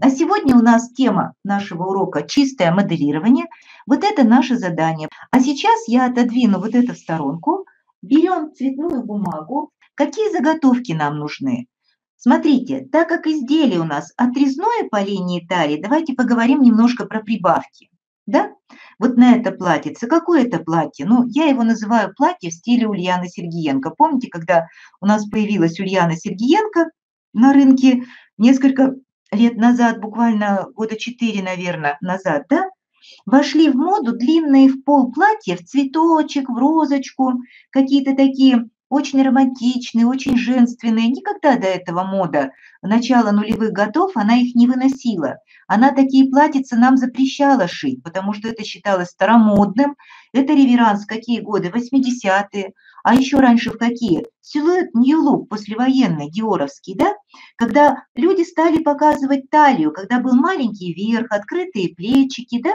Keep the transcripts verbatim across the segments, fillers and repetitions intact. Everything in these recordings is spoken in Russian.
А сегодня у нас тема нашего урока «Чистое моделирование». Вот это наше задание. А сейчас я отодвину вот это в сторонку. Берем цветную бумагу. Какие заготовки нам нужны? Смотрите, так как изделие у нас отрезное по линии талии, давайте поговорим немножко про прибавки. Да? Вот на это платьице. Какое это платье? Ну, я его называю платье в стиле Ульяны Сергиенко. Помните, когда у нас появилась Ульяна Сергиенко на рынке несколько лет назад, буквально года четыре, наверное, назад, да? Вошли в моду длинные в пол платья, в цветочек, в розочку, какие-то такие очень романтичные, очень женственные. Никогда до этого мода начала нулевых годов, она их не выносила. Она такие платьица нам запрещала шить, потому что это считалось старомодным. Это реверанс, какие годы? восьмидесятые. А еще раньше в какие? Силуэт Нью-Лук, послевоенный, диоровский, да? Когда люди стали показывать талию, когда был маленький верх, открытые плечики, да?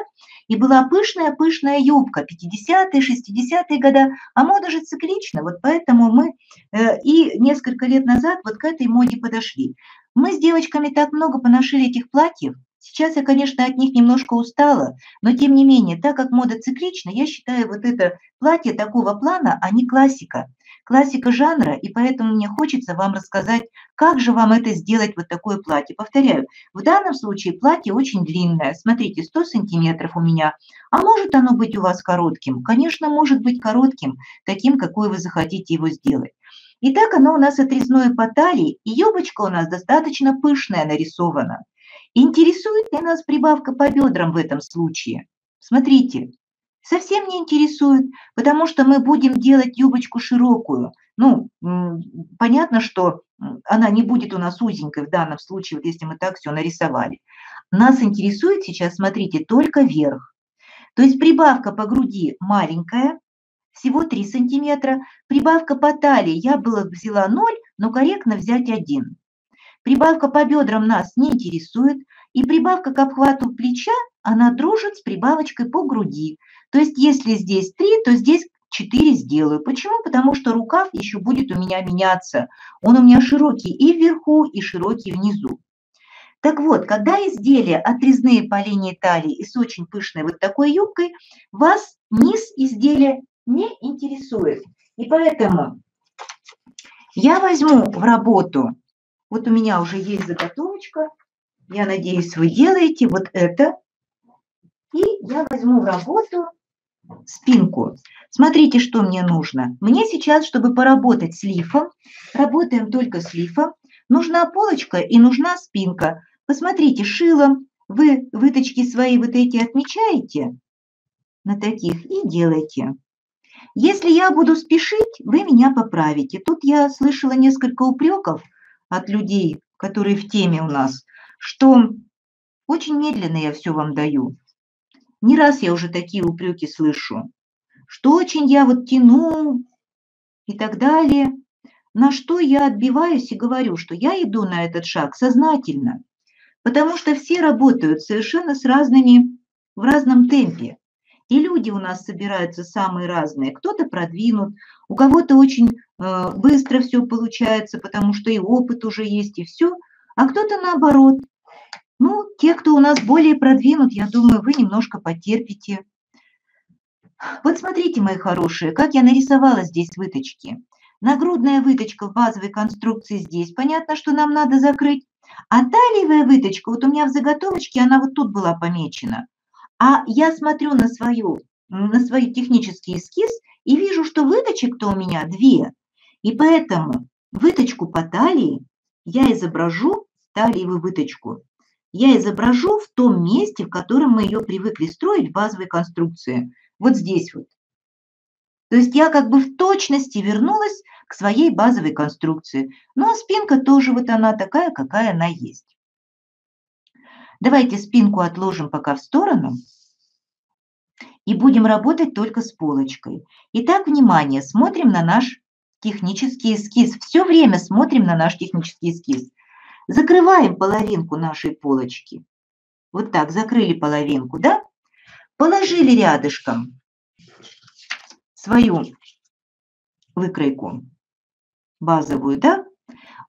И была пышная-пышная юбка, пятидесятые, шестидесятые годы, а мода же циклична, вот поэтому мы э, и несколько лет назад вот к этой моде подошли. Мы с девочками так много поношили этих платьев, сейчас я, конечно, от них немножко устала, но тем не менее, так как мода циклична, я считаю вот это платье такого плана, а не классика. Классика жанра, и поэтому мне хочется вам рассказать, как же вам это сделать, вот такое платье. Повторяю, в данном случае платье очень длинное, смотрите, сто сантиметров у меня. А может оно быть у вас коротким? Конечно, может быть коротким, таким, какой вы захотите его сделать. Итак, оно у нас отрезное по талии, и юбочка у нас достаточно пышная нарисована. Интересует ли нас прибавка по бедрам в этом случае? Смотрите. Совсем не интересует, потому что мы будем делать юбочку широкую. Ну, понятно, что она не будет у нас узенькой в данном случае, вот если мы так все нарисовали. Нас интересует сейчас, смотрите, только верх. То есть прибавка по груди маленькая, всего три сантиметра. Прибавка по талии я была взяла ноль, но корректно взять один. Прибавка по бедрам нас не интересует. И прибавка к обхвату плеча, она дружит с прибавочкой по груди. То есть если здесь три, то здесь четыре сделаю. Почему? Потому что рукав еще будет у меня меняться. Он у меня широкий и вверху, и широкий внизу. Так вот, когда изделия отрезные по линии талии и с очень пышной вот такой юбкой, вас низ изделия не интересует. И поэтому я возьму в работу, вот у меня уже есть заготовочка, я надеюсь, вы делаете вот это. И я возьму в работу спинку. Смотрите, что мне нужно. Мне сейчас, чтобы поработать с лифом, работаем только с лифом, нужна полочка и нужна спинка. Посмотрите, шилом вы выточки свои вот эти отмечаете на таких и делаете. Если я буду спешить, вы меня поправите. Тут я слышала несколько упреков от людей, которые в теме у нас, что очень медленно я все вам даю. Не раз я уже такие упреки слышу, что очень я вот тяну и так далее, на что я отбиваюсь и говорю, что я иду на этот шаг сознательно, потому что все работают совершенно с разными, в разном темпе. И люди у нас собираются самые разные. Кто-то продвинут, у кого-то очень э, быстро все получается, потому что и опыт уже есть, и все, а кто-то наоборот. Ну, те, кто у нас более продвинут, я думаю, вы немножко потерпите. Вот смотрите, мои хорошие, как я нарисовала здесь выточки. Нагрудная выточка в базовой конструкции здесь. Понятно, что нам надо закрыть. А талиевая выточка, вот у меня в заготовочке, она вот тут была помечена. А я смотрю на свою, на свой технический эскиз и вижу, что выточек-то у меня две. И поэтому выточку по талии я изображу, талиевую выточку, я изображу в том месте, в котором мы ее привыкли строить в базовой конструкции. Вот здесь вот. То есть я как бы в точности вернулась к своей базовой конструкции. Ну а спинка тоже вот она такая, какая она есть. Давайте спинку отложим пока в сторону. И будем работать только с полочкой. Итак, внимание, смотрим на наш технический эскиз. Все время смотрим на наш технический эскиз. Закрываем половинку нашей полочки. Вот так, закрыли половинку, да? Положили рядышком свою выкройку базовую, да?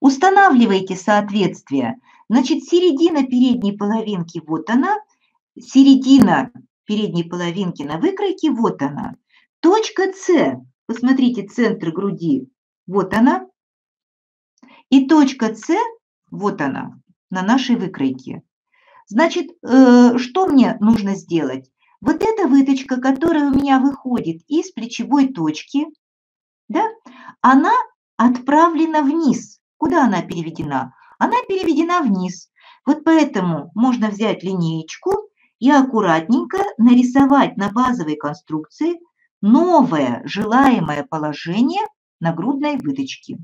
Устанавливаете соответствие. Значит, середина передней половинки, вот она, середина передней половинки на выкройке, вот она. Точка С, посмотрите, центр груди, вот она. И точка С, вот она, на нашей выкройке. Значит, что мне нужно сделать? Вот эта выточка, которая у меня выходит из плечевой точки, да, она отправлена вниз. Куда она переведена? Она переведена вниз. Вот поэтому можно взять линеечку и аккуратненько нарисовать на базовой конструкции новое желаемое положение нагрудной выточки.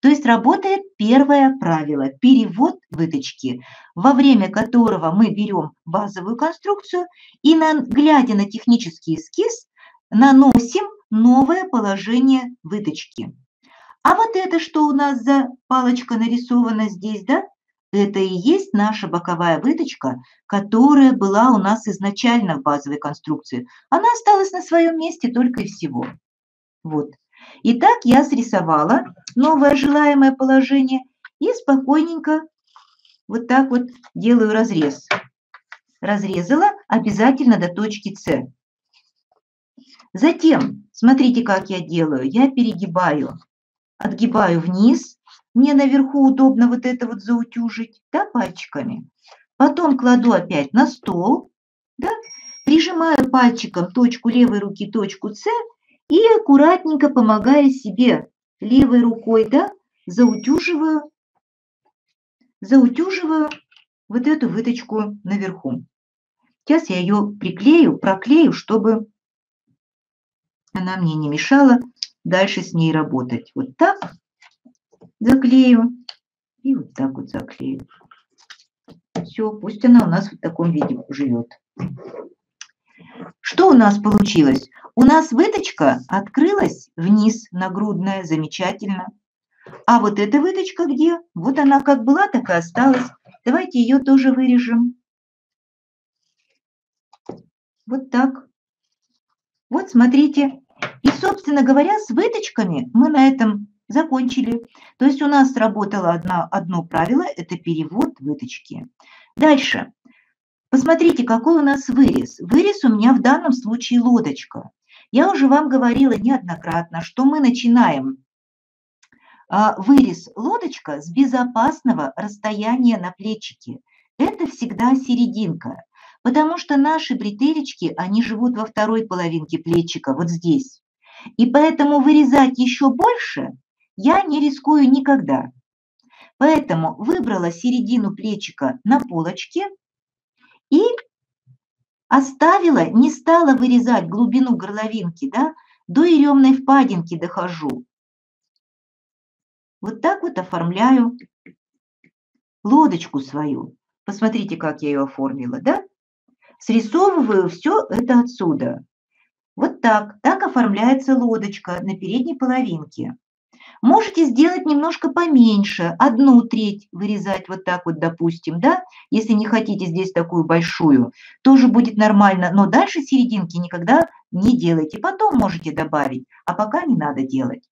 То есть работает первое правило – перевод выточки, во время которого мы берем базовую конструкцию и, на, глядя на технический эскиз, наносим новое положение выточки. А вот это, что у нас за палочка нарисована здесь, да? Это и есть наша боковая выточка, которая была у нас изначально в базовой конструкции. Она осталась на своем месте только и всего. Вот. Итак, я срисовала новое желаемое положение и спокойненько вот так вот делаю разрез. Разрезала обязательно до точки С. Затем, смотрите, как я делаю. Я перегибаю, отгибаю вниз. Мне наверху удобно вот это вот заутюжить, да, пальчиками. Потом кладу опять на стол, да, прижимаю пальчиком точку левой руки, точку С, и аккуратненько, помогая себе левой рукой, да, заутюживаю, заутюживаю вот эту выточку наверху. Сейчас я ее приклею, проклею, чтобы она мне не мешала дальше с ней работать. Вот так заклею и вот так вот заклею. Все, пусть она у нас в таком виде живет. Что у нас получилось? У нас выточка открылась вниз, нагрудная, замечательно. А вот эта выточка где? Вот она как была, так и осталась. Давайте ее тоже вырежем. Вот так. Вот, смотрите. И, собственно говоря, с выточками мы на этом закончили. То есть у нас сработало одно, одно правило – это перевод выточки. Дальше. Посмотрите, какой у нас вырез. Вырез у меня в данном случае лодочка. Я уже вам говорила неоднократно, что мы начинаем вырез лодочка с безопасного расстояния на плечике. Это всегда серединка, потому что наши бретелечки, они живут во второй половинке плечика, вот здесь. И поэтому вырезать еще больше я не рискую никогда. Поэтому выбрала середину плечика на полочке, и оставила, не стала вырезать глубину горловинки, да, до еремной впадинки дохожу. Вот так вот оформляю лодочку свою. Посмотрите, как я ее оформила, да? Срисовываю все это отсюда. Вот так. Так оформляется лодочка на передней половинке. Можете сделать немножко поменьше, одну треть вырезать вот так вот, допустим, да, если не хотите здесь такую большую, тоже будет нормально, но дальше серединки никогда не делайте, потом можете добавить, а пока не надо делать.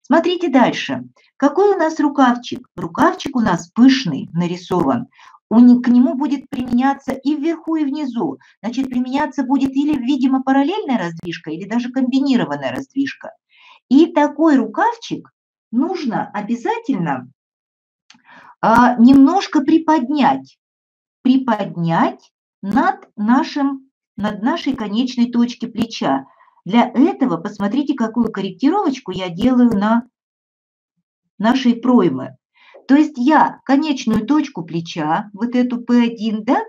Смотрите дальше, какой у нас рукавчик, рукавчик у нас пышный нарисован, к нему будет применяться и вверху, и внизу, значит, применяться будет или, видимо, параллельная раздвижка, или даже комбинированная раздвижка. И такой рукавчик нужно обязательно а, немножко приподнять, приподнять над, нашим, над нашей конечной точкой плеча. Для этого посмотрите, какую корректировочку я делаю на нашей пройме. То есть я конечную точку плеча, вот эту пэ один, да,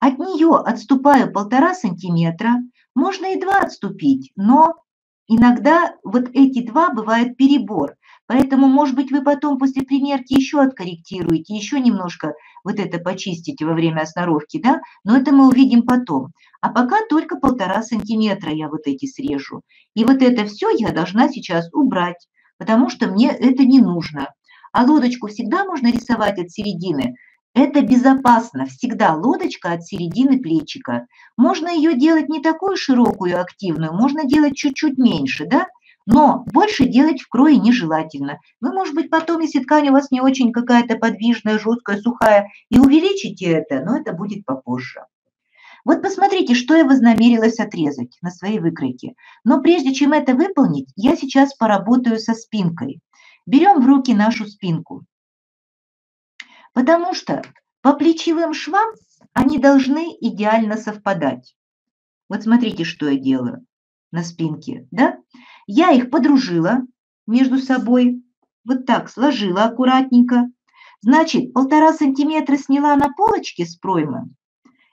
от нее отступаю полтора сантиметра, можно и два отступить, но... Иногда вот эти два бывают перебор, поэтому, может быть, вы потом после примерки еще откорректируете, еще немножко вот это почистите во время осноровки, да, но это мы увидим потом. А пока только полтора сантиметра я вот эти срежу. И вот это все я должна сейчас убрать, потому что мне это не нужно. А лодочку всегда можно рисовать от середины. Это безопасно, всегда лодочка от середины плечика. Можно ее делать не такую широкую, активную, можно делать чуть-чуть меньше, да? Но больше делать в крое нежелательно. Вы, может быть, потом, если ткань у вас не очень какая-то подвижная, жесткая, сухая, и увеличите это, но это будет попозже. Вот посмотрите, что я вознамерилась отрезать на своей выкройке. Но прежде чем это выполнить, я сейчас поработаю со спинкой. Берем в руки нашу спинку. Потому что по плечевым швам они должны идеально совпадать. Вот смотрите, что я делаю на спинке, да? Я их подружила между собой, вот так сложила аккуратненько. Значит, полтора сантиметра сняла на полочке с проймы.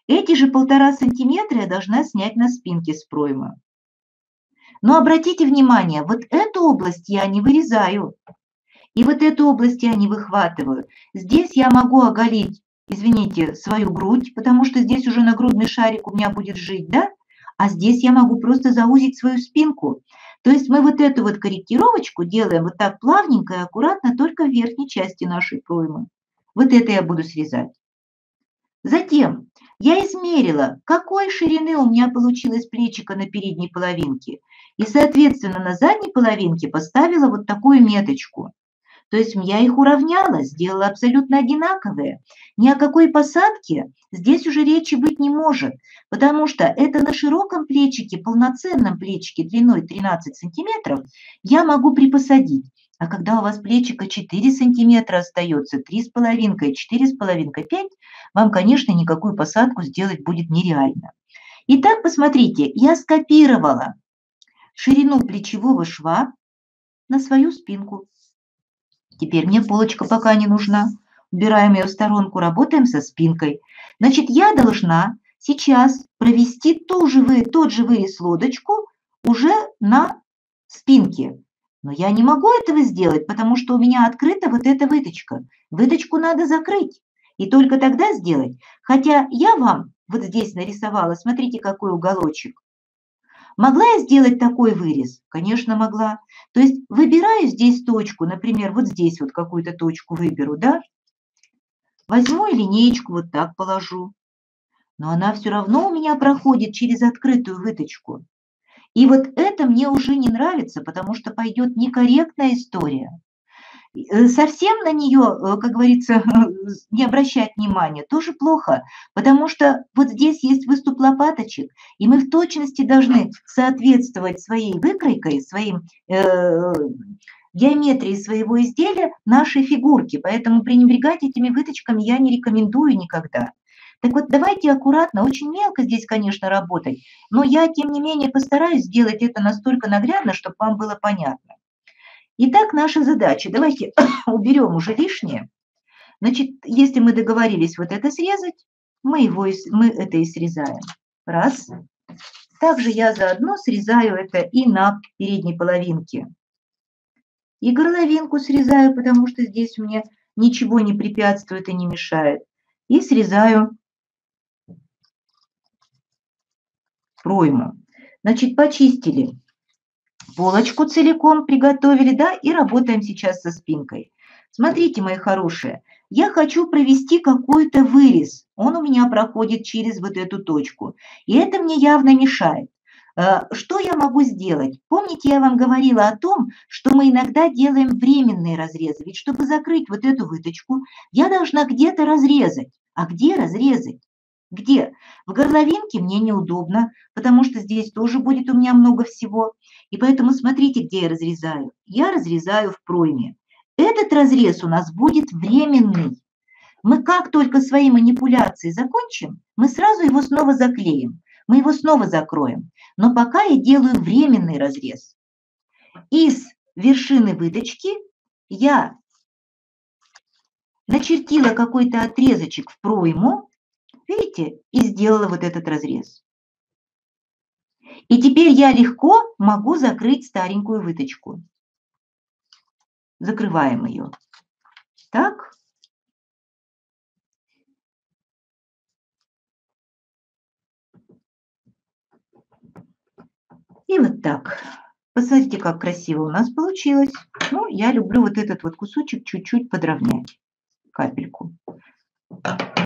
Эти же полтора сантиметра я должна снять на спинке с проймы. Но обратите внимание, вот эту область я не вырезаю. И вот эту область я не выхватываю. Здесь я могу оголить, извините, свою грудь, потому что здесь уже нагрудный шарик у меня будет жить, да? А здесь я могу просто заузить свою спинку. То есть мы вот эту вот корректировочку делаем вот так плавненько и аккуратно только в верхней части нашей проймы. Вот это я буду срезать. Затем я измерила, какой ширины у меня получилось плечико на передней половинке. И, соответственно, на задней половинке поставила вот такую меточку. То есть я их уравняла, сделала абсолютно одинаковые. Ни о какой посадке здесь уже речи быть не может, потому что это на широком плечике, полноценном плечике длиной тринадцать сантиметров я могу припосадить. А когда у вас плечико четыре сантиметра остается, три с половиной, четыре с половиной, пять, вам, конечно, никакую посадку сделать будет нереально. Итак, посмотрите, я скопировала ширину плечевого шва на свою спинку. Теперь мне полочка пока не нужна. Убираем ее в сторонку, работаем со спинкой. Значит, я должна сейчас провести ту же, тот же вырез лодочку уже на спинке. Но я не могу этого сделать, потому что у меня открыта вот эта выточка. Выточку надо закрыть и только тогда сделать. Хотя я вам вот здесь нарисовала, смотрите, какой уголочек. Могла я сделать такой вырез? Конечно, могла. То есть выбираю здесь точку, например, вот здесь вот какую-то точку выберу, да? Возьму и линеечку вот так положу. Но она все равно у меня проходит через открытую выточку. И вот это мне уже не нравится, потому что пойдет некорректная история. Совсем на нее, как говорится, не обращать внимания тоже плохо, потому что вот здесь есть выступ лопаточек, и мы в точности должны соответствовать своей выкройкой, своей э, геометрии своего изделия нашей фигурке, поэтому пренебрегать этими выточками я не рекомендую никогда. Так вот, давайте аккуратно, очень мелко здесь, конечно, работать, но я, тем не менее, постараюсь сделать это настолько наглядно, чтобы вам было понятно. Итак, наша задача. Давайте уберем уже лишнее. Значит, если мы договорились вот это срезать, мы, его, мы это и срезаем. Раз. Также я заодно срезаю это и на передней половинке. И горловинку срезаю, потому что здесь у меня ничего не препятствует и не мешает. И срезаю пройму. Значит, почистили. Полочку целиком приготовили, да, и работаем сейчас со спинкой. Смотрите, мои хорошие, я хочу провести какой-то вырез. Он у меня проходит через вот эту точку. И это мне явно мешает. Что я могу сделать? Помните, я вам говорила о том, что мы иногда делаем временные разрезы. Ведь чтобы закрыть вот эту выточку, я должна где-то разрезать. А где разрезать? Где? В горловинке мне неудобно, потому что здесь тоже будет у меня много всего. И поэтому смотрите, где я разрезаю. Я разрезаю в пройме. Этот разрез у нас будет временный. Мы как только свои манипуляции закончим, мы сразу его снова заклеим. Мы его снова закроем. Но пока я делаю временный разрез. Из вершины выточки я начертила какой-то отрезочек в пройму. Видите, и сделала вот этот разрез. И теперь я легко могу закрыть старенькую выточку. Закрываем ее. Так. И вот так. Посмотрите, как красиво у нас получилось. Ну, я люблю вот этот вот кусочек чуть-чуть подровнять. Капельку.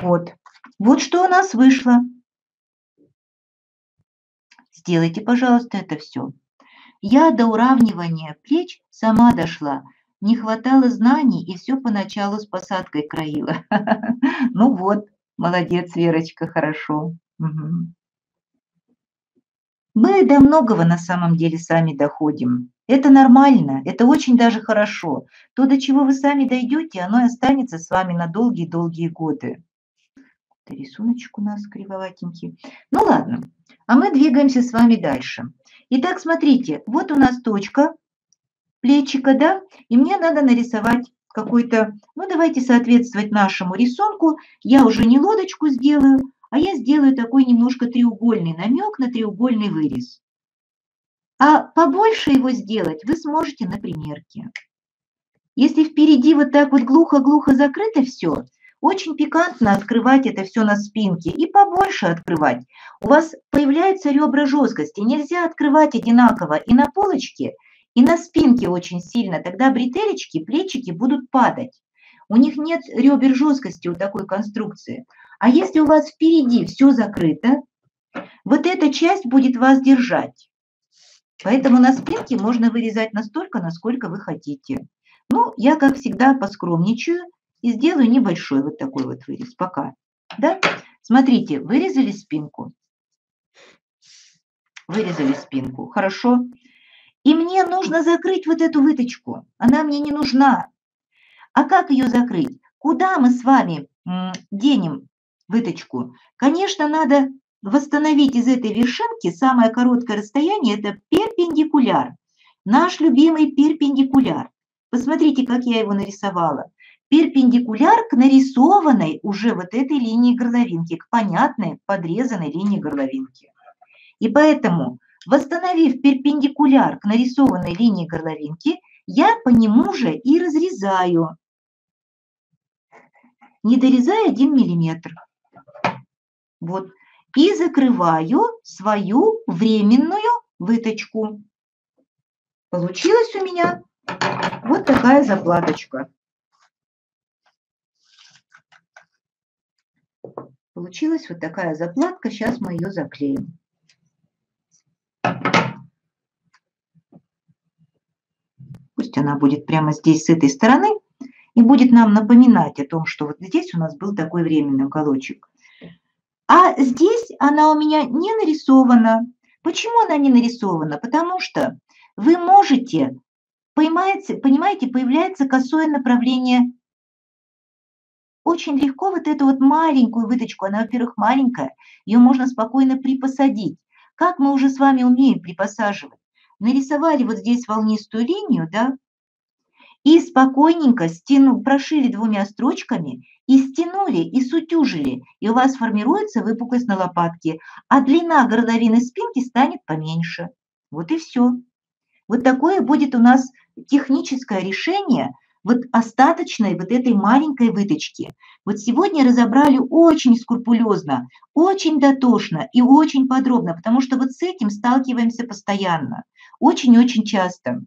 Вот. Вот что у нас вышло. Сделайте, пожалуйста, это все. Я до уравнивания плеч сама дошла. Не хватало знаний, и все поначалу с посадкой краила. Ну вот, молодец, Верочка, хорошо. Мы до многого на самом деле сами доходим. Это нормально, это очень даже хорошо. То, до чего вы сами дойдете, оно и останется с вами на долгие-долгие годы. Это рисуночек у нас кривоватенький. Ну ладно, а мы двигаемся с вами дальше. Итак, смотрите, вот у нас точка плечика, да, и мне надо нарисовать какой-то, ну давайте соответствовать нашему рисунку. Я уже не лодочку сделаю, а я сделаю такой немножко треугольный намек на треугольный вырез. А побольше его сделать вы сможете на примерке. Если впереди вот так вот глухо-глухо закрыто все, очень пикантно открывать это все на спинке и побольше открывать. У вас появляются ребра жесткости. Нельзя открывать одинаково и на полочке, и на спинке очень сильно. Тогда бретелечки, плечики будут падать. У них нет ребер жесткости у такой конструкции. А если у вас впереди все закрыто, вот эта часть будет вас держать. Поэтому на спинке можно вырезать настолько, насколько вы хотите. Ну, я, как всегда, поскромничаю и сделаю небольшой вот такой вот вырез. Пока. Да? Смотрите, вырезали спинку. Вырезали спинку. Хорошо. И мне нужно закрыть вот эту выточку. Она мне не нужна. А как ее закрыть? Куда мы с вами денем выточку? Конечно, надо восстановить из этой вершинки самое короткое расстояние – это перпендикуляр. Наш любимый перпендикуляр. Посмотрите, как я его нарисовала. Перпендикуляр к нарисованной уже вот этой линии горловинки, к понятной подрезанной линии горловинки. И поэтому, восстановив перпендикуляр к нарисованной линии горловинки, я по нему же и разрезаю, не дорезая один миллиметр. Вот. И закрываю свою временную выточку. Получилась у меня вот такая заплаточка. Получилась вот такая заплатка. Сейчас мы ее заклеим. Пусть она будет прямо здесь, с этой стороны. И будет нам напоминать о том, что вот здесь у нас был такой временный уголочек. А здесь она у меня не нарисована. Почему она не нарисована? Потому что вы можете, понимаете, понимаете, появляется косое направление. Очень легко вот эту вот маленькую выточку, она, во-первых, маленькая, ее можно спокойно припосадить. Как мы уже с вами умеем припосаживать? Нарисовали вот здесь волнистую линию, да, и спокойненько стяну, прошили двумя строчками, и стянули, и сутюжили, и у вас формируется выпуклость на лопатке, а длина горловины спинки станет поменьше. Вот и все. Вот такое будет у нас техническое решение вот остаточной вот этой маленькой выточки. Вот сегодня разобрали очень скрупулезно, очень дотошно и очень подробно, потому что вот с этим сталкиваемся постоянно, очень-очень часто.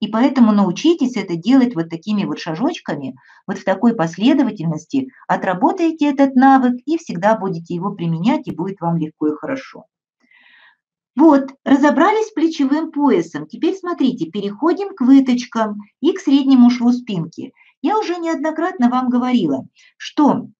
И поэтому научитесь это делать вот такими вот шажочками, вот в такой последовательности. Отработайте этот навык и всегда будете его применять, и будет вам легко и хорошо. Вот, разобрались с плечевым поясом. Теперь смотрите, переходим к выточкам и к среднему шву спинки. Я уже неоднократно вам говорила, что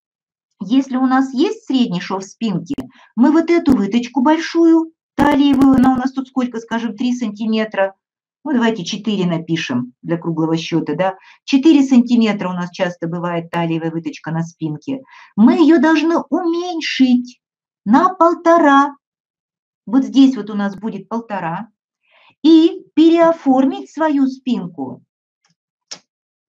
если у нас есть средний шов спинки, мы вот эту выточку большую, талиевую, она у нас тут сколько, скажем, три сантиметра, ну, давайте четыре напишем для круглого счета, да. четыре сантиметра у нас часто бывает талиевая выточка на спинке. Мы ее должны уменьшить на полтора. Вот здесь вот у нас будет полтора. И переоформить свою спинку.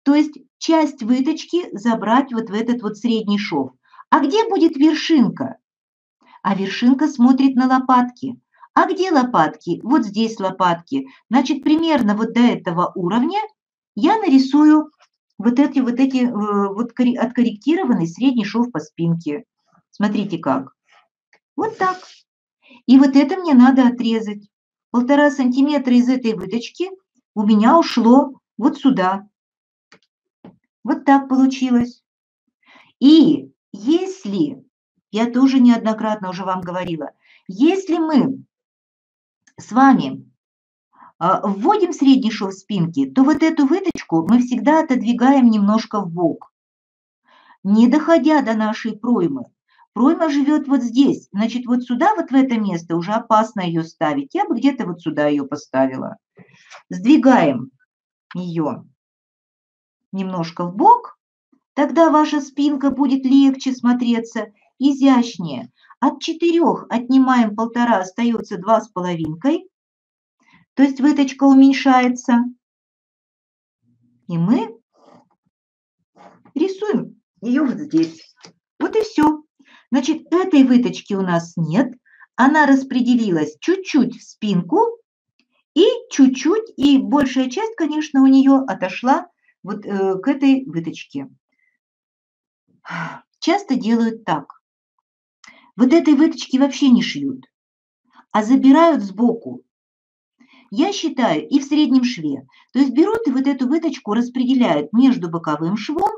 То есть часть выточки забрать вот в этот вот средний шов. А где будет вершинка? А вершинка смотрит на лопатки. А где лопатки? Вот здесь лопатки. Значит, примерно вот до этого уровня я нарисую вот эти вот эти вот откорректированный средний шов по спинке. Смотрите как. Вот так. И вот это мне надо отрезать. Полтора сантиметра из этой выточки у меня ушло вот сюда. Вот так получилось. И если, я тоже неоднократно уже вам говорила, если мы с вами вводим средний шов спинки, то вот эту выточку мы всегда отодвигаем немножко вбок, не доходя до нашей проймы. Пройма живет вот здесь, значит, вот сюда, вот в это место уже опасно ее ставить. Я бы где-то вот сюда ее поставила. Сдвигаем ее немножко вбок, тогда ваша спинка будет легче смотреться, изящнее. От четырех отнимаем полтора, остается два с половинкой, то есть выточка уменьшается. И мы рисуем ее вот здесь. Вот и все. Значит, этой выточки у нас нет, она распределилась чуть-чуть в спинку и чуть-чуть, и большая часть, конечно, у нее отошла вот э, к этой выточке. Часто делают так. Вот этой выточки вообще не шьют, а забирают сбоку. Я считаю, и в среднем шве. То есть берут и вот эту выточку распределяют между боковым швом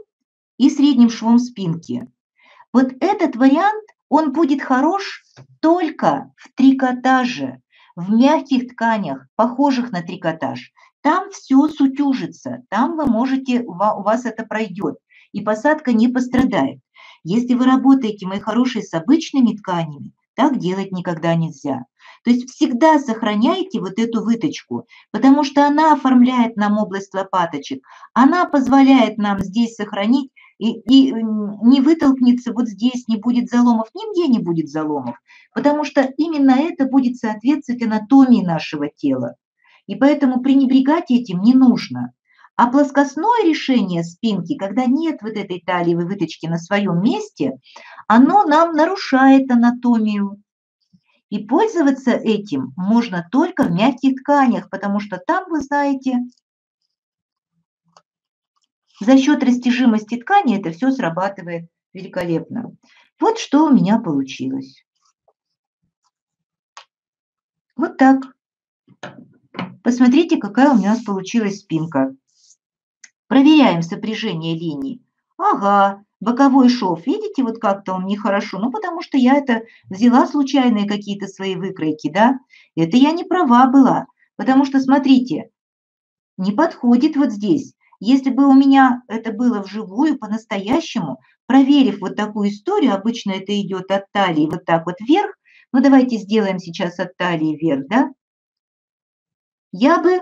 и средним швом спинки. Вот этот вариант, он будет хорош только в трикотаже, в мягких тканях, похожих на трикотаж. Там все сутюжится, там вы можете, у вас это пройдет, и посадка не пострадает. Если вы работаете, мои хорошие, с обычными тканями, так делать никогда нельзя. То есть всегда сохраняйте вот эту выточку, потому что она оформляет нам область лопаточек, она позволяет нам здесь сохранить, И, и не вытолкнется вот здесь, не будет заломов, нигде не будет заломов, потому что именно это будет соответствовать анатомии нашего тела. И поэтому пренебрегать этим не нужно. А плоскостное решение спинки, когда нет вот этой талиевой выточки на своем месте, оно нам нарушает анатомию. И пользоваться этим можно только в мягких тканях, потому что там, вы знаете, за счет растяжимости ткани это все срабатывает великолепно. Вот что у меня получилось. Вот так. Посмотрите, какая у нас получилась спинка. Проверяем сопряжение линий. Ага, боковой шов. Видите, вот как-то он нехорошо. Ну, потому что я это взяла случайные какие-то свои выкройки, да? Это я не права была. Потому что, смотрите, не подходит вот здесь. Если бы у меня это было вживую, по-настоящему, проверив вот такую историю, обычно это идет от талии вот так вот вверх, ну давайте сделаем сейчас от талии вверх, да? Я бы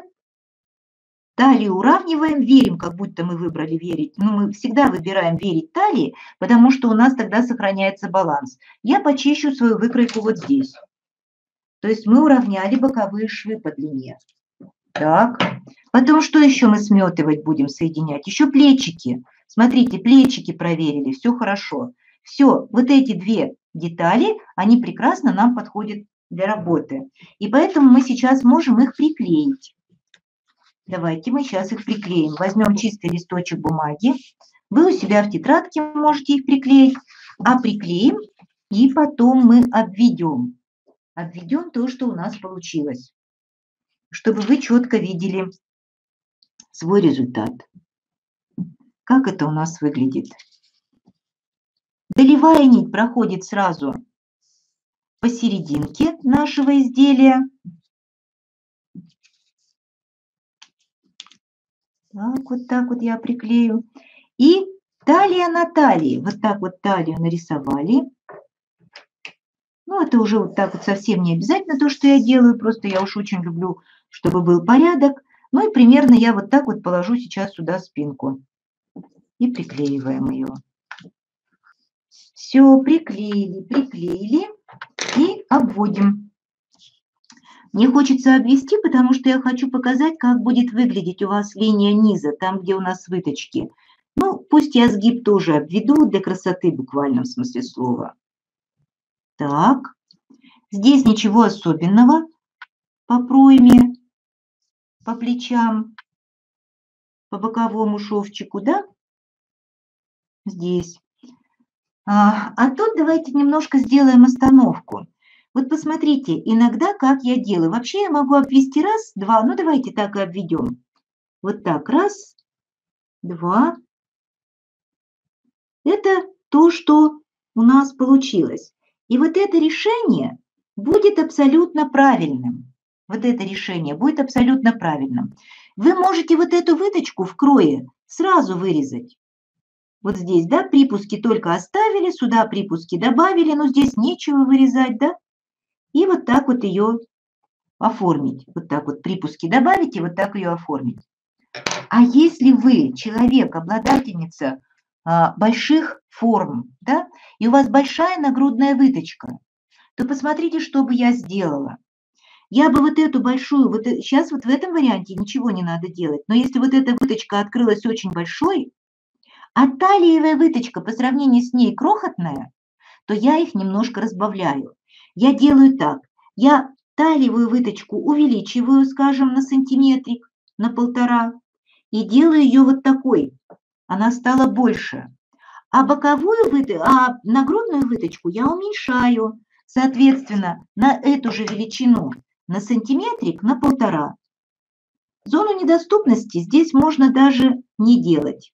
талию уравниваем, верим, как будто мы выбрали верить, но мы всегда выбираем верить талии, потому что у нас тогда сохраняется баланс. Я почищу свою выкройку вот здесь. То есть мы уравняли боковые швы по длине. Так, потом что еще мы сметывать будем, соединять? Еще плечики. Смотрите, плечики проверили, все хорошо. Все, вот эти две детали, они прекрасно нам подходят для работы. И поэтому мы сейчас можем их приклеить. Давайте мы сейчас их приклеим. Возьмем чистый листочек бумаги. Вы у себя в тетрадке можете их приклеить. А приклеим, и потом мы обведем. Обведем то, что у нас получилось, чтобы вы четко видели свой результат. Как это у нас выглядит? Долевая нить проходит сразу посерединке нашего изделия. Так, вот так вот я приклею. И талия на талии. Вот так вот талию нарисовали. Ну, это уже вот так вот совсем не обязательно то, что я делаю, просто я уж очень люблю, чтобы был порядок. Ну и примерно я вот так вот положу сейчас сюда спинку. И приклеиваем ее. Все, приклеили, приклеили и обводим. Мне хочется обвести, потому что я хочу показать, как будет выглядеть у вас линия низа, там, где у нас выточки. Ну, пусть я сгиб тоже обведу для красоты в буквальном смысле слова. Так, здесь ничего особенного по пройме, по плечам, по боковому шовчику, да? Здесь. А, а тут давайте немножко сделаем остановку. Вот посмотрите, иногда как я делаю. Вообще я могу обвести раз, два, ну давайте так и обведем. Вот так, раз, два. Это то, что у нас получилось. И вот это решение будет абсолютно правильным. вот это решение будет абсолютно правильным. Вы можете вот эту выточку в крое сразу вырезать. Вот здесь, да, припуски только оставили, сюда припуски добавили, но здесь нечего вырезать, да. И вот так вот ее оформить. Вот так вот припуски добавить и вот так ее оформить. А если вы человек, обладательница а, больших форм, да, и у вас большая нагрудная выточка, то посмотрите, что бы я сделала. Я бы вот эту большую, вот сейчас вот в этом варианте ничего не надо делать, но если вот эта выточка открылась очень большой, а талиевая выточка по сравнению с ней крохотная, то я их немножко разбавляю. Я делаю так, я талиевую выточку увеличиваю, скажем, на сантиметрик, на полтора, и делаю ее вот такой, она стала больше. А боковую выточку, а нагрудную выточку я уменьшаю, соответственно, на эту же величину, на сантиметрик, на полтора. Зону недоступности здесь можно даже не делать.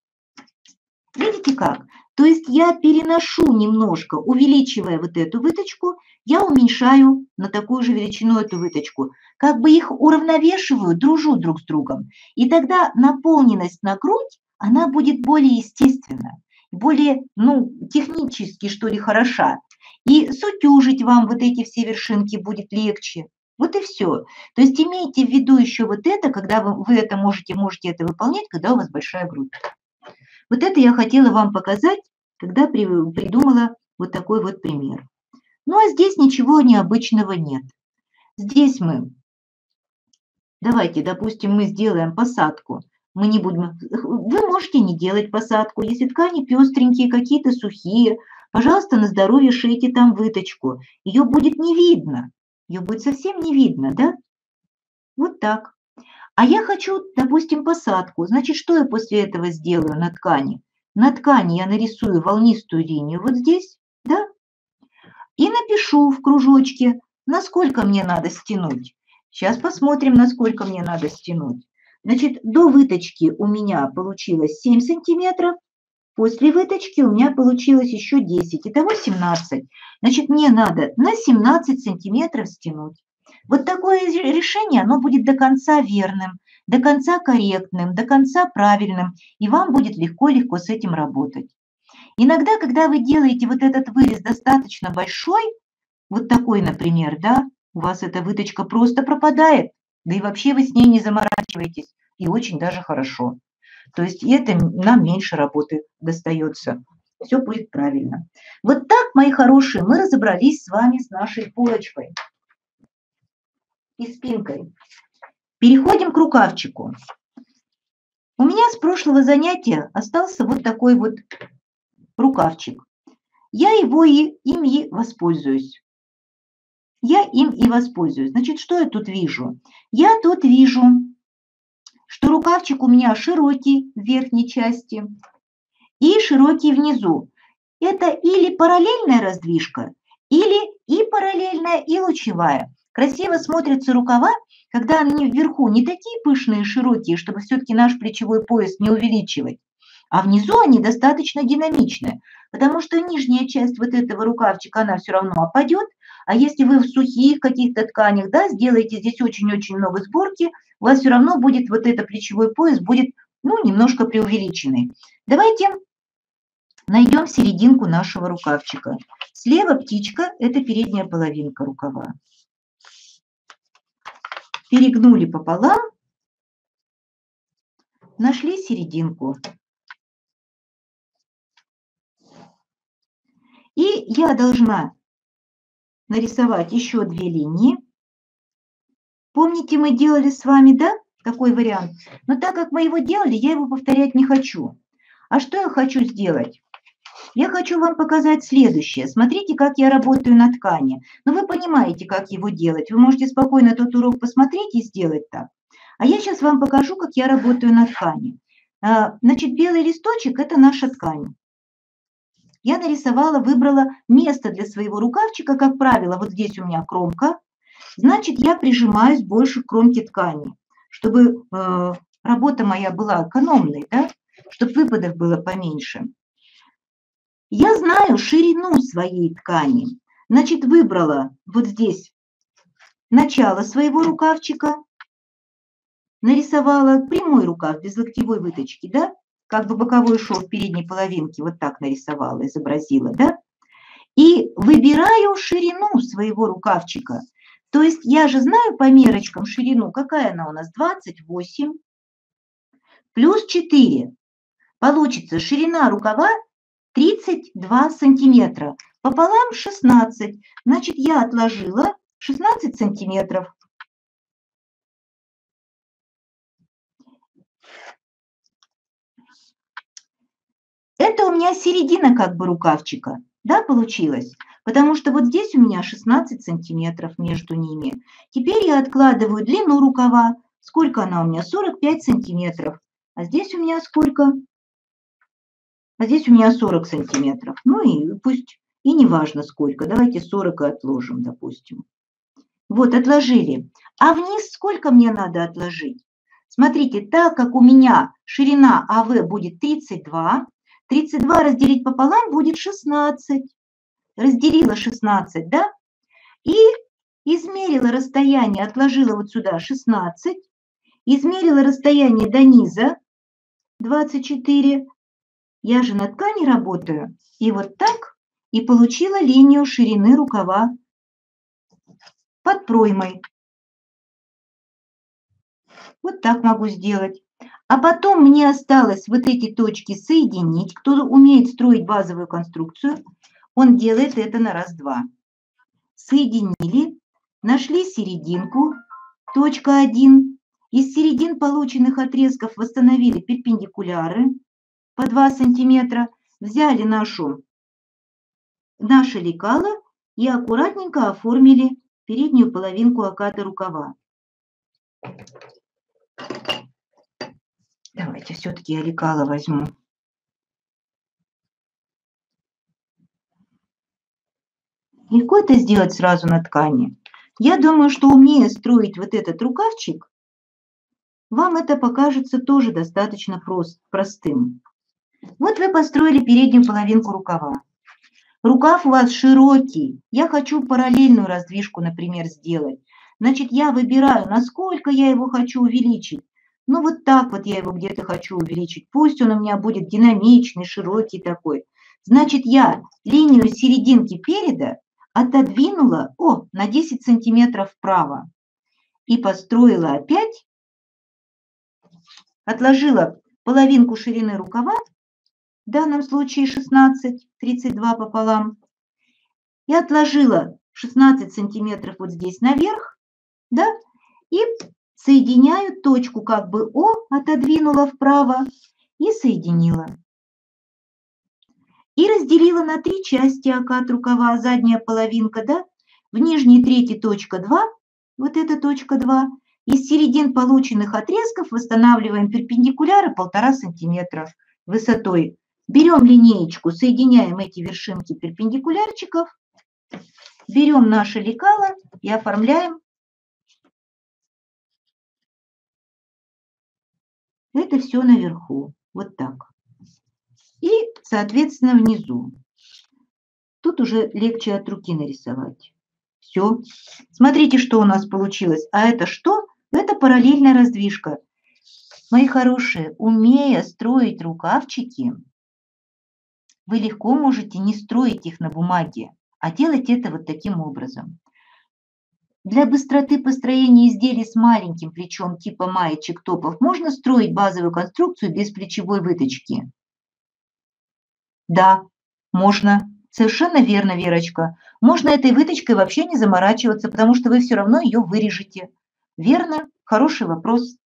Видите как? То есть я переношу немножко, увеличивая вот эту выточку, я уменьшаю на такую же величину эту выточку. Как бы их уравновешиваю, дружу друг с другом. И тогда наполненность на грудь, она будет более естественна, более, ну, технически, что ли, хороша. И сутюжить вам вот эти все вершинки будет легче. Вот и все. То есть имейте в виду еще вот это, когда вы, вы это можете, можете это выполнять, когда у вас большая грудь. Вот это я хотела вам показать, когда при, придумала вот такой вот пример. Ну а здесь ничего необычного нет. Здесь мы, давайте, допустим, мы сделаем посадку. Мы не будем, вы можете не делать посадку, если ткани пестренькие, какие-то сухие, пожалуйста, на здоровье шейте там выточку. Ее будет не видно, ее будет совсем не видно, да? Вот так. А я хочу, допустим, посадку. Значит, что я после этого сделаю на ткани? На ткани я нарисую волнистую линию вот здесь, да? И напишу в кружочке, насколько мне надо стянуть. Сейчас посмотрим, насколько мне надо стянуть. Значит, до выточки у меня получилось семь сантиметров. После выточки у меня получилось еще десять, итого семнадцать. Значит, мне надо на семнадцать сантиметров стянуть. Вот такое решение, оно будет до конца верным, до конца корректным, до конца правильным, и вам будет легко-легко с этим работать. Иногда, когда вы делаете вот этот вырез достаточно большой, вот такой, например, да, у вас эта выточка просто пропадает, да и вообще вы с ней не заморачиваетесь, и очень даже хорошо. То есть это нам меньше работы достается. Все будет правильно. Вот так, мои хорошие, мы разобрались с вами с нашей полочкой и спинкой. Переходим к рукавчику. У меня с прошлого занятия остался вот такой вот рукавчик. Я его и, им и воспользуюсь. Я им и воспользуюсь. Значит, что я тут вижу? Я тут вижу, что рукавчик у меня широкий в верхней части и широкий внизу. Это или параллельная раздвижка, или и параллельная, и лучевая. Красиво смотрятся рукава, когда они вверху не такие пышные и широкие, чтобы все-таки наш плечевой пояс не увеличивать, а внизу они достаточно динамичные, потому что нижняя часть вот этого рукавчика, она все равно опадет, а если вы в сухих каких-то тканях, да, сделаете здесь очень-очень много сборки, у вас все равно будет вот этот плечевой пояс, будет, ну, немножко преувеличенный. Давайте найдем серединку нашего рукавчика. Слева птичка, это передняя половинка рукава. Перегнули пополам, нашли серединку. И я должна нарисовать еще две линии. Помните, мы делали с вами, да, такой вариант? Но так как мы его делали, я его повторять не хочу. А что я хочу сделать? Я хочу вам показать следующее. Смотрите, как я работаю на ткани. Но вы понимаете, как его делать. Вы можете спокойно тот урок посмотреть и сделать так. А я сейчас вам покажу, как я работаю на ткани. Значит, белый листочек – это наша ткань. Я нарисовала, выбрала место для своего рукавчика, как правило, вот здесь у меня кромка. Значит, я прижимаюсь больше к кромке ткани, чтобы э, работа моя была экономной, да? Чтобы выпадов было поменьше. Я знаю ширину своей ткани. Значит, выбрала вот здесь начало своего рукавчика, нарисовала прямой рукав без локтевой выточки, да, как бы боковой шов передней половинки вот так нарисовала, изобразила, да, и выбираю ширину своего рукавчика. То есть я же знаю по мерочкам ширину, какая она у нас, двадцать восемь плюс четыре. Получится ширина рукава тридцать два сантиметра, пополам шестнадцать. Значит, я отложила шестнадцать сантиметров. Это у меня середина как бы рукавчика, да, получилось? Потому что вот здесь у меня шестнадцать сантиметров между ними. Теперь я откладываю длину рукава. Сколько она у меня? сорок пять сантиметров. А здесь у меня сколько? А здесь у меня сорок сантиметров. Ну и пусть, и не важно сколько. Давайте сорок отложим, допустим. Вот, отложили. А вниз сколько мне надо отложить? Смотрите, так как у меня ширина АВ будет тридцать два, тридцать два разделить пополам будет шестнадцать. Разделила шестнадцать, да? И измерила расстояние, отложила вот сюда шестнадцать, измерила расстояние до низа двадцать четыре. Я же на ткани работаю. И вот так, и получила линию ширины рукава под проймой. Вот так могу сделать. А потом мне осталось вот эти точки соединить. Кто умеет строить базовую конструкцию, он делает это на раз-два. Соединили, нашли серединку, точка один. Из середин полученных отрезков восстановили перпендикуляры по два сантиметра. Взяли нашу, наше лекало и аккуратненько оформили переднюю половинку оката рукава. Давайте все-таки я лекало возьму. Легко это сделать сразу на ткани. Я думаю, что умея строить вот этот рукавчик, вам это покажется тоже достаточно прост, простым. Вот вы построили переднюю половинку рукава. Рукав у вас широкий. Я хочу параллельную раздвижку, например, сделать. Значит, я выбираю, насколько я его хочу увеличить. Ну, вот так вот я его где-то хочу увеличить. Пусть он у меня будет динамичный, широкий такой. Значит, я линию серединки переда отодвинула о, на десять сантиметров вправо и построила опять, отложила половинку ширины рукава, в данном случае шестнадцать, тридцать два пополам, и отложила шестнадцать сантиметров вот здесь наверх, да, и соединяю точку как бы О, отодвинула вправо и соединила. И разделила на три части окат рукава, задняя половинка, да, в нижней трети точка два, вот эта точка два. Из середин полученных отрезков восстанавливаем перпендикуляры полтора сантиметра высотой. Берем линеечку, соединяем эти вершинки перпендикулярчиков, берем наше лекало и оформляем это все наверху, вот так. И, соответственно, внизу. Тут уже легче от руки нарисовать. Все. Смотрите, что у нас получилось. А это что? Это параллельная раздвижка. Мои хорошие, умея строить рукавчики, вы легко можете не строить их на бумаге, а делать это вот таким образом. Для быстроты построения изделий с маленьким плечом типа маечек, топов можно строить базовую конструкцию без плечевой выточки. Да, можно. Совершенно верно, Верочка. Можно этой выточкой вообще не заморачиваться, потому что вы все равно ее вырежете. Верно? Хороший вопрос.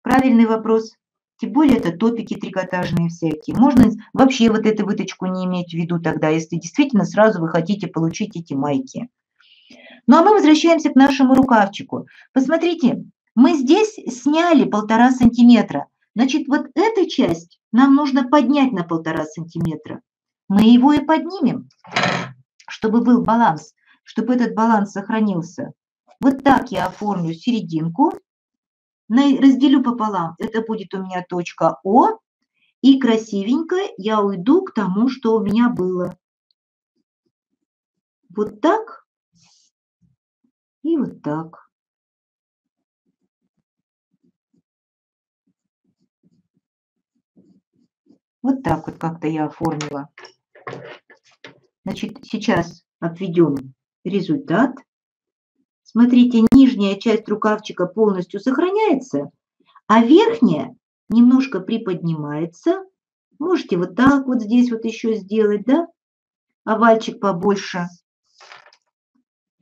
Правильный вопрос. Тем более это топики трикотажные всякие. Можно вообще вот эту выточку не иметь в виду тогда, если действительно сразу вы хотите получить эти майки. Ну а мы возвращаемся к нашему рукавчику. Посмотрите, мы здесь сняли полтора сантиметра. Значит, вот эту часть нам нужно поднять на полтора сантиметра. Мы его и поднимем, чтобы был баланс, чтобы этот баланс сохранился. Вот так я оформлю серединку, разделю пополам. Это будет у меня точка О. И красивенько я уйду к тому, что у меня было. Вот так. И вот так. Вот так вот как-то я оформила. Значит, сейчас обведем результат. Смотрите, нижняя часть рукавчика полностью сохраняется, а верхняя немножко приподнимается. Можете вот так вот здесь вот еще сделать, да? Овальчик побольше.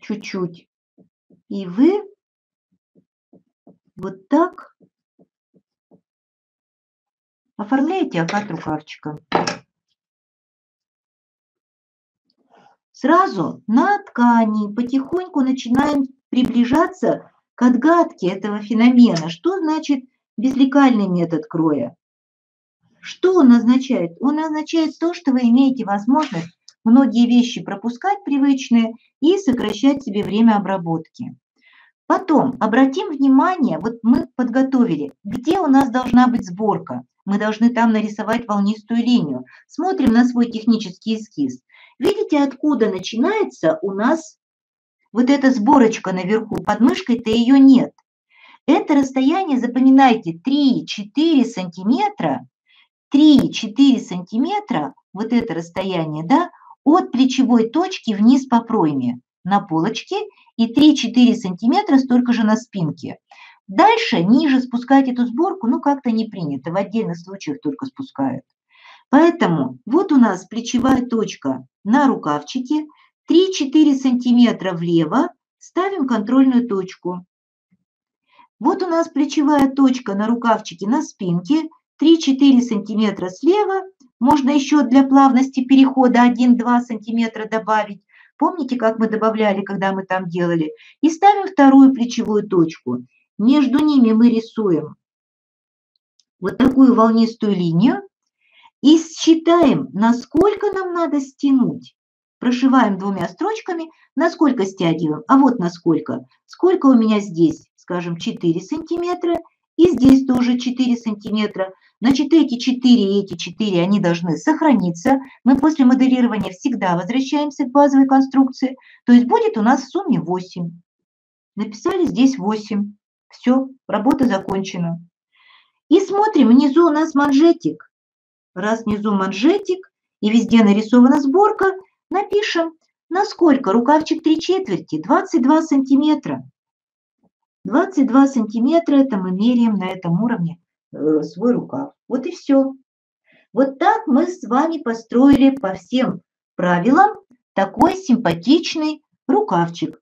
Чуть-чуть. И вы вот так оформляете окат рукавчика. Сразу на ткани потихоньку начинаем приближаться к отгадке этого феномена. Что значит безлекальный метод кроя? Что он означает? Он означает то, что вы имеете возможность многие вещи пропускать привычные и сокращать себе время обработки. Потом обратим внимание, вот мы подготовили, где у нас должна быть сборка. Мы должны там нарисовать волнистую линию. Смотрим на свой технический эскиз. Видите, откуда начинается у нас вот эта сборочка наверху? Под мышкой-то ее нет. Это расстояние, запоминайте, три-четыре сантиметра. три-четыре сантиметра, вот это расстояние, да, от плечевой точки вниз по пройме на полочке и три-четыре сантиметра столько же на спинке. Дальше ниже спускать эту сборку, ну, как-то не принято, в отдельных случаях только спускают. Поэтому вот у нас плечевая точка на рукавчике, три-четыре сантиметра влево, ставим контрольную точку. Вот у нас плечевая точка на рукавчике на спинке, три-четыре сантиметра слева, можно еще для плавности перехода один-два сантиметра добавить. Помните, как мы добавляли, когда мы там делали? И ставим вторую плечевую точку. Между ними мы рисуем вот такую волнистую линию и считаем, насколько нам надо стянуть. Прошиваем двумя строчками, насколько стягиваем, а вот насколько. Сколько у меня здесь, скажем, четыре сантиметра, и здесь тоже четыре сантиметра. Значит, эти четыре и эти четыре, они должны сохраниться. Мы после моделирования всегда возвращаемся к базовой конструкции. То есть будет у нас в сумме восемь. Написали здесь восемь. Все, работа закончена. И смотрим, внизу у нас манжетик. Раз внизу манжетик, и везде нарисована сборка, напишем, насколько рукавчик три четверти, двадцать два сантиметра. двадцать два сантиметра, это мы меряем на этом уровне э, свой рукав. Вот и все. Вот так мы с вами построили по всем правилам такой симпатичный рукавчик.